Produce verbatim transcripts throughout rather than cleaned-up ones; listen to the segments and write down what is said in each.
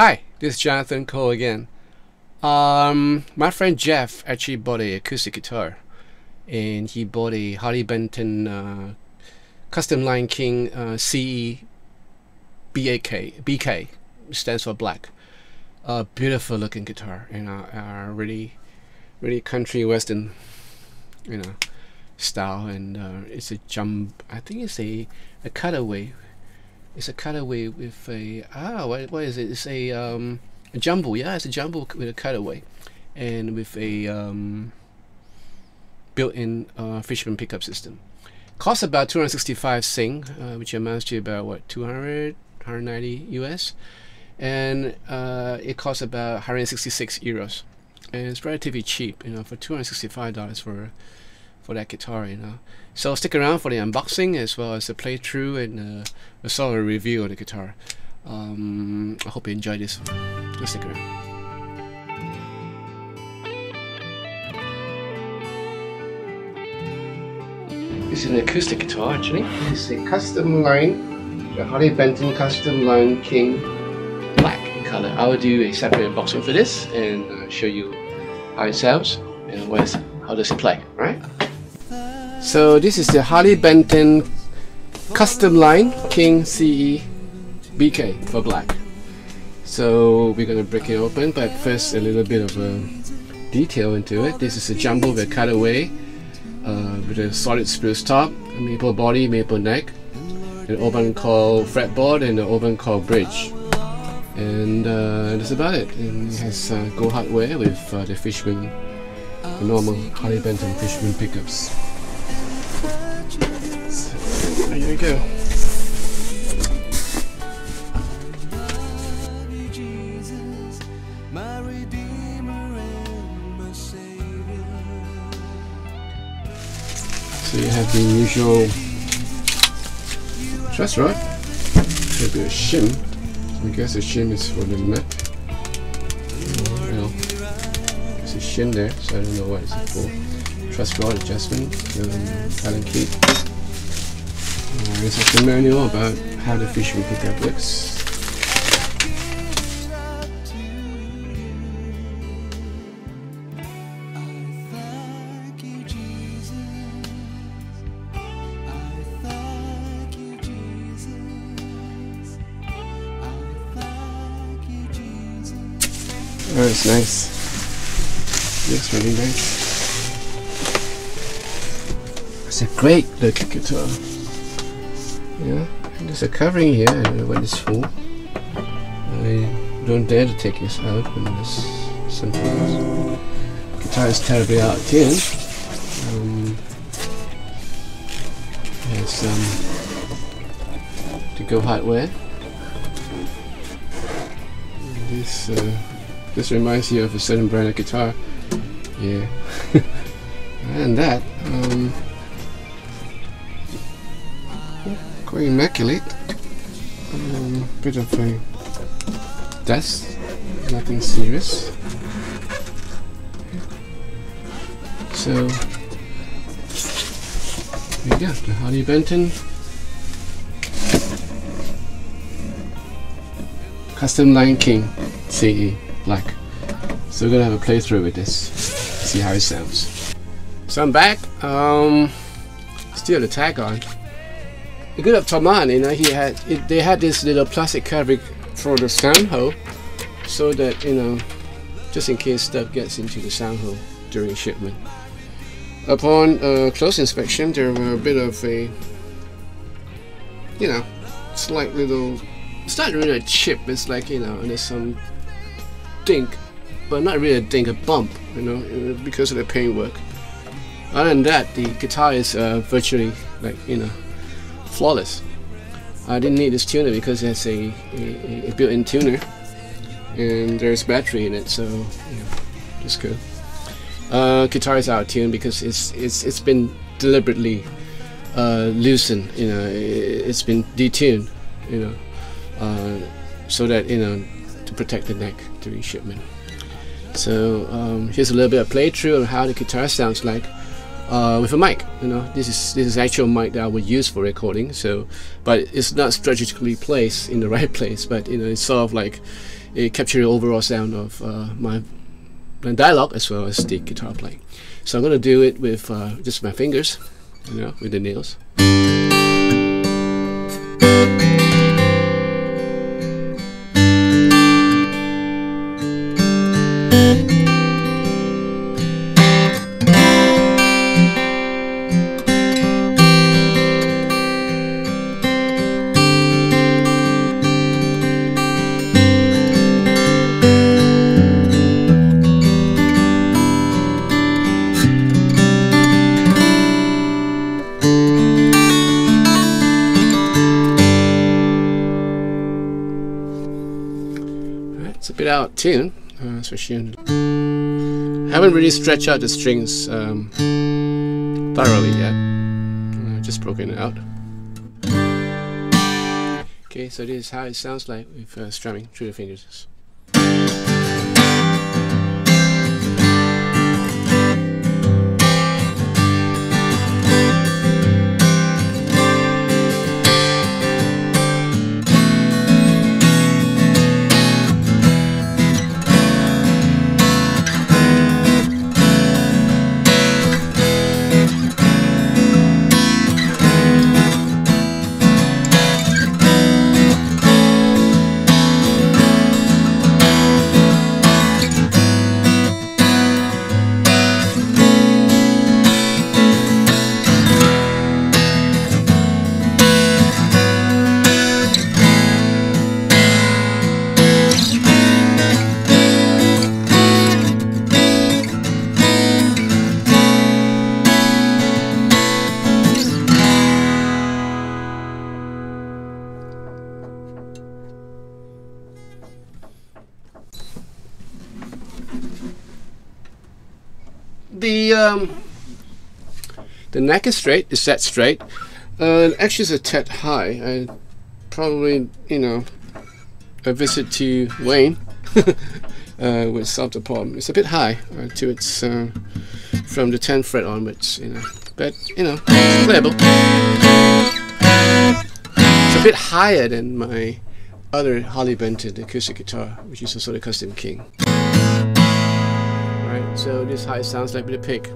Hi, this is Jonathan Koh again. Um, my friend Jeff actually bought an acoustic guitar, and he bought a Harley Benton uh, Custom Line King uh, C E B A K, B K, stands for black. A uh, beautiful looking guitar, you know, uh, really, really country western, you know, style, and uh, it's a jump. I think it's a a cutaway. It's a cutaway with a ah, what, what is it? It's a um, a jumble. Yeah, it's a jumble with a cutaway, and with a um, built-in uh, Fishman pickup system. Costs about two hundred sixty-five Sing, uh, which amounts to about what two hundred, one ninety U S, and uh, it costs about one hundred sixty-six euros, and it's relatively cheap, you know, for two hundred sixty-five dollars for for that guitar, you know. So stick around for the unboxing as well as the playthrough and uh, a sort of review of the guitar. Um, I hope you enjoy this. Let's stick around. This is an acoustic guitar actually. It's a custom line, the Harley Benton Custom Line King, black in color. I will do a separate unboxing for this and uh, show you how it sounds and what is, how does it play, right? So this is the Harley Benton Custom Line King C E B K for black. So we're gonna break it open, but first a little bit of uh, detail into it. This is a jumbo with a cutaway. Uh, with a solid spruce top, maple body, maple neck, an open coil fretboard, and an open coil bridge, and uh, that's about it. And it has uh, gold hardware with uh, the Fishman, the normal Harley Benton Fishman pickups. So, there you go. So you have the usual truss rod, a bit of shim. I guess the shim is for the neck. Well, there's a shim there, so I don't know what it's for. Truss rod adjustment, Allen key. This is the manual about how the Fishman pickup looks. Oh, it's nice. It looks really nice. It's a great looking guitar. Yeah, and there's a covering here. I don't know what it's for. I don't dare to take this out when there's something else. The guitar is terribly out of tune. Um, there's um, to go hardware. This. Uh, This reminds you of a certain brand of guitar. Yeah. And that, um, quite immaculate. Um, bit of a dust, nothing serious. So, there you go, the Harley Benton Custom Line King C E. Black. So we're gonna have a playthrough with this, see how it sounds. So I'm back. Um, still the tag on. The good of Thomann, you know, he had it, they had this little plastic covering for the sound hole, so that, you know, just in case stuff gets into the sound hole during shipment. Upon uh, close inspection, there were a bit of a, you know, slight little. It's not really a chip. It's like, you know, there's some. Dink, but not really a dink, a bump, you know, because of the paintwork. Other than that, the guitar is uh, virtually, like, you know, flawless. I didn't need this tuner because it has a, a, a built-in tuner, and there's battery in it, so yeah, that's good. Uh, guitar is out of tune because it's it's it's been deliberately uh, loosened, you know, it's been detuned, you know, uh, so that, you know, to protect the neck during shipment. So um, here's a little bit of playthrough of how the guitar sounds like uh, with a mic. You know, this is this is actual mic that I would use for recording. So, but it's not strategically placed in the right place. But, you know, it's sort of like it captures the overall sound of uh, my dialogue as well as the guitar playing. So I'm going to do it with uh, just my fingers, you know, with the nails. Out tune, uh, especially I haven't really stretched out the strings um, thoroughly yet. Uh, just broken it out. Okay, so this is how it sounds like with uh, strumming through the fingers. The um, the neck is straight, is set straight. Uh, actually, it's a tad high. I probably, you know, a visit to Wayne uh, would solve the problem. It's a bit high uh, to its uh, from the tenth fret onwards, you know. But you know, it's playable. It's a bit higher than my other Harley Benton acoustic guitar, which is also the Custom King. Right, so this is how it sounds like with a pick.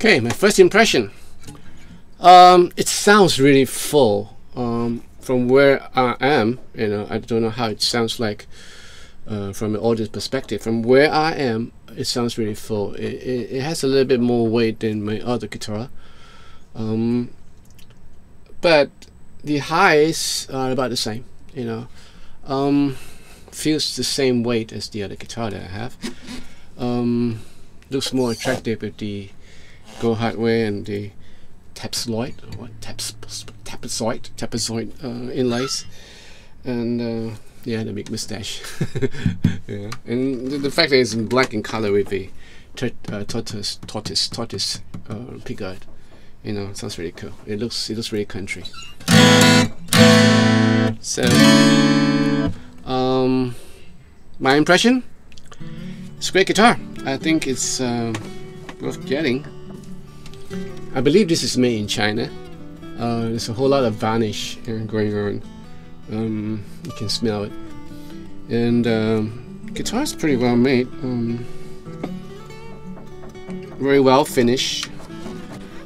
Okay, my first impression. Um, it sounds really full. Um, from where I am, you know, I don't know how it sounds like uh, from an audience perspective. From where I am, it sounds really full. It, it, it has a little bit more weight than my other guitar. Um, but the highs are about the same, you know. Um, feels the same weight as the other guitar that I have. Um, looks more attractive with the Go hardware and the Tapsoid or what taps Tapsoid Tapsoid uh, inlays, and uh, yeah, the big mustache. Yeah, and the, the fact that it's in black in color with the uh, tortoise tortoise tortoise uh, pickguard, you know, sounds really cool. It looks it looks really country. So, um, my impression, it's a great guitar. I think it's uh, worth getting. I believe this is made in China. Uh, there's a whole lot of varnish uh, going on. Um, you can smell it. And um, guitar is pretty well made. Um, very well finished,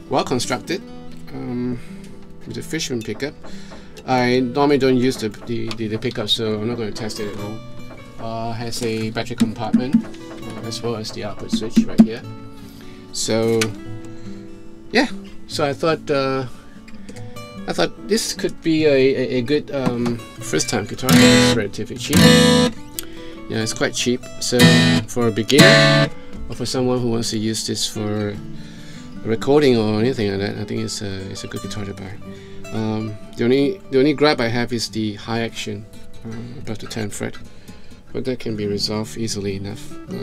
well constructed. Um, with the Fishman pickup, I normally don't use the the, the, the pickup, so I'm not going to test it at all. Uh, has a battery compartment uh, as well as the output switch right here. So. Yeah, so I thought uh, I thought this could be a, a, a good um, first-time guitar. It's relatively cheap. Yeah, it's quite cheap. So for a beginner or for someone who wants to use this for recording or anything like that, I think it's a it's a good guitar to buy. Um, the only the only gripe I have is the high action uh, above the tenth fret, but that can be resolved easily enough by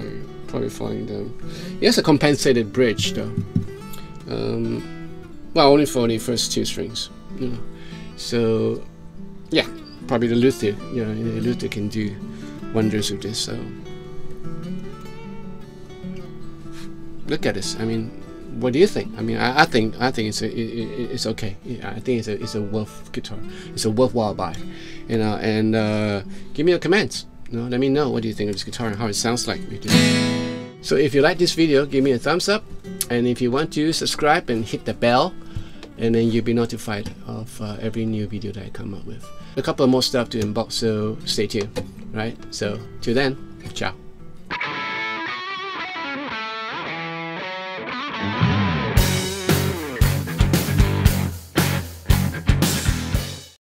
probably falling down. It has a compensated bridge though. Um, well, only for the first two strings, you know. So, yeah, probably the luthier, you know, the luthier can do wonders with this. So, look at this. I mean, what do you think? I mean, I, I think I think it's a, it, it's okay. Yeah, I think it's a it's a worth guitar. It's a worthwhile buy, you know. And uh, give me your comments. You know, let me know what do you think of this guitar and how it sounds like. So, if you like this video, give me a thumbs up. And if you want to, subscribe and hit the bell, and then you'll be notified of uh, every new video that I come up with. A couple more stuff to unbox, so stay tuned, right? So, till then, ciao.